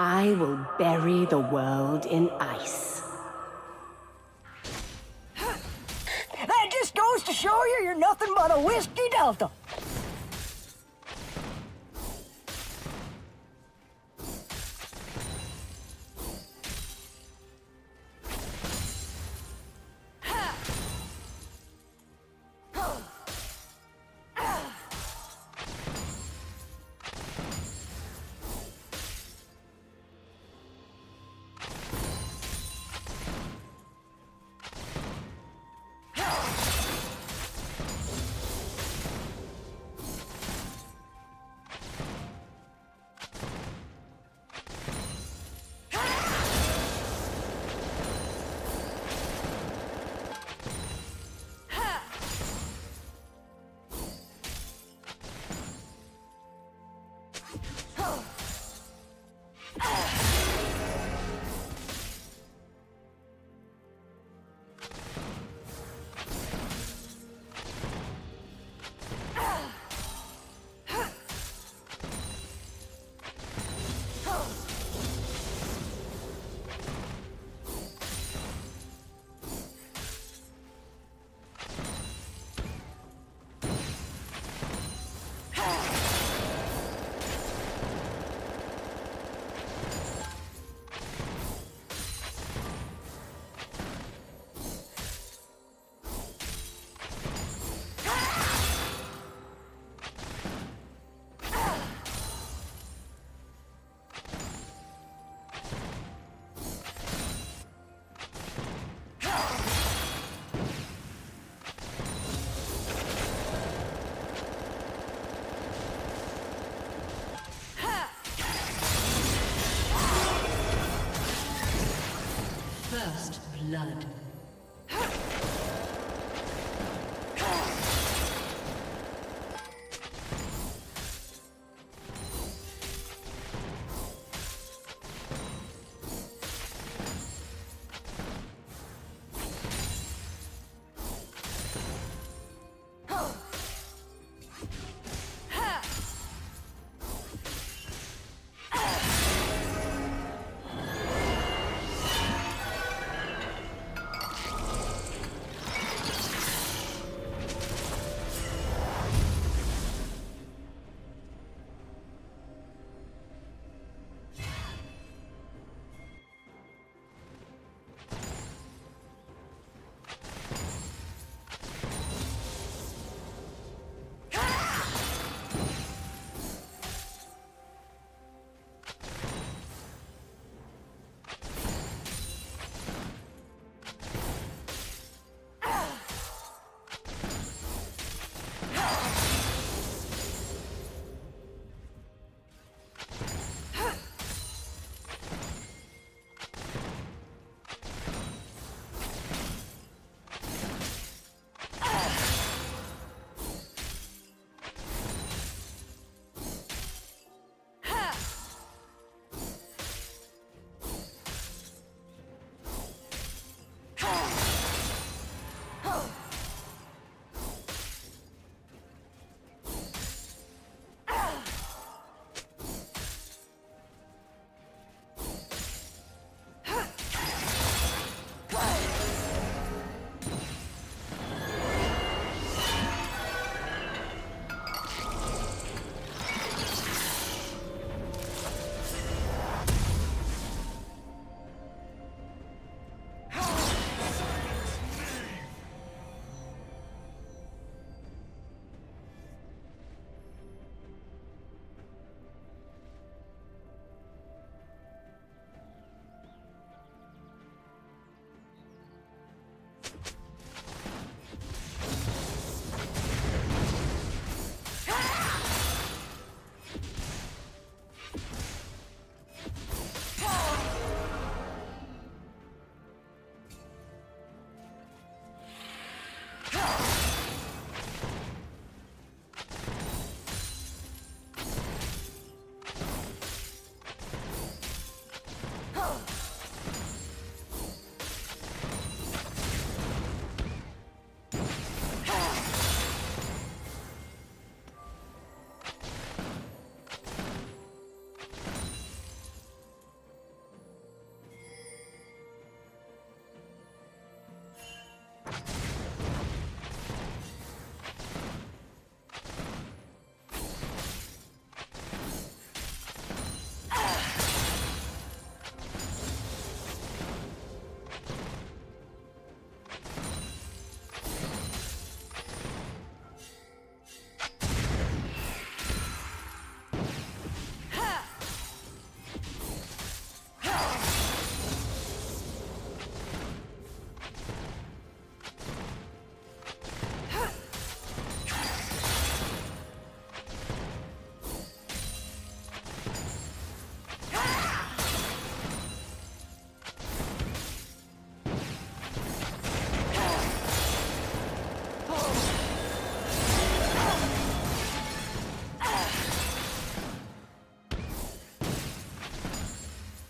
I will bury the world in ice. That just goes to show you you're nothing but a whiskey delta. First blood.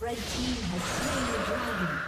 Red team has slain the dragon.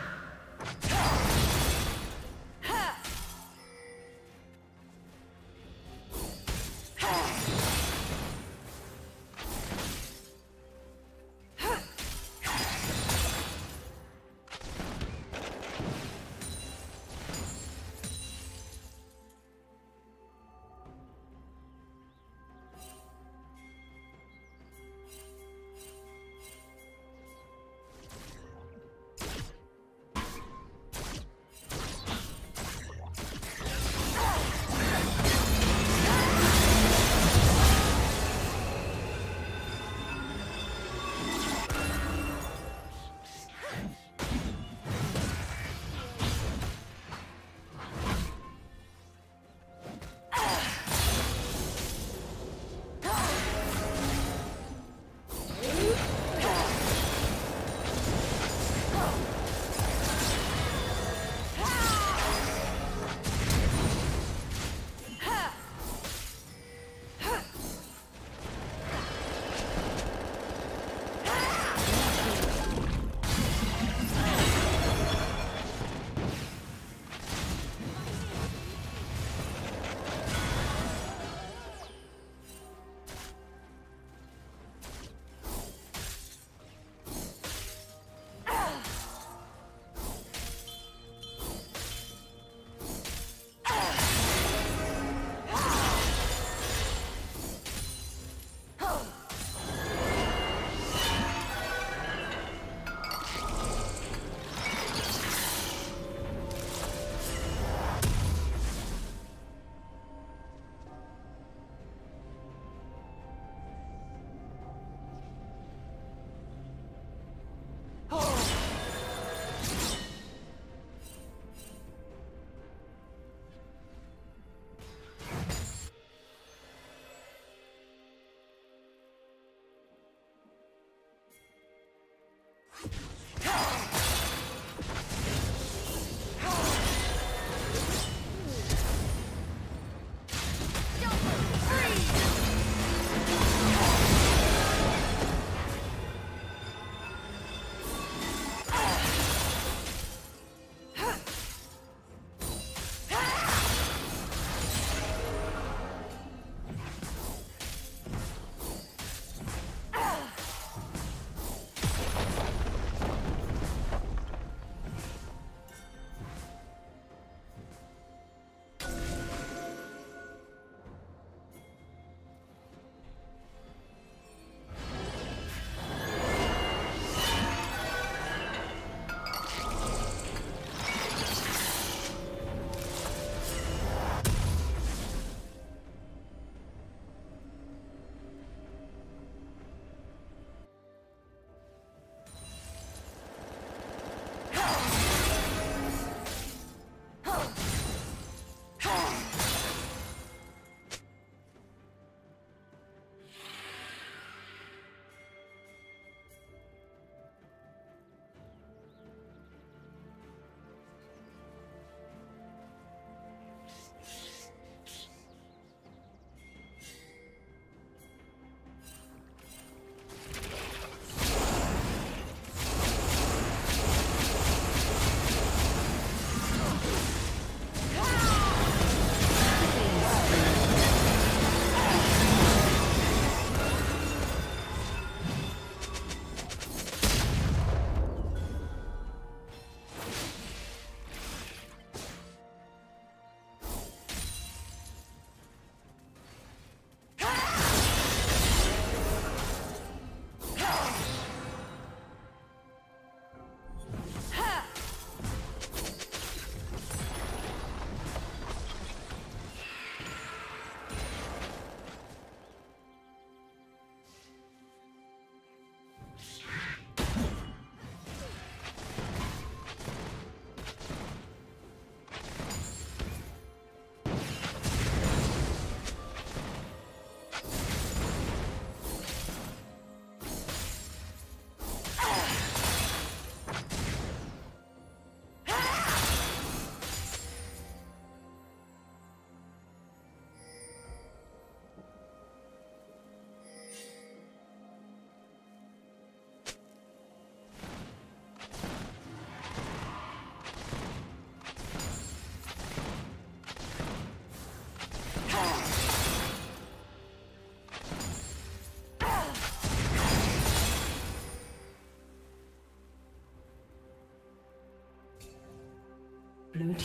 Blue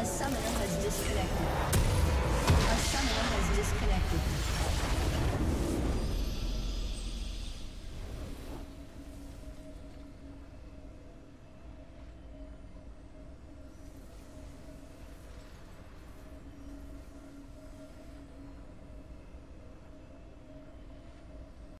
A summoner has disconnected.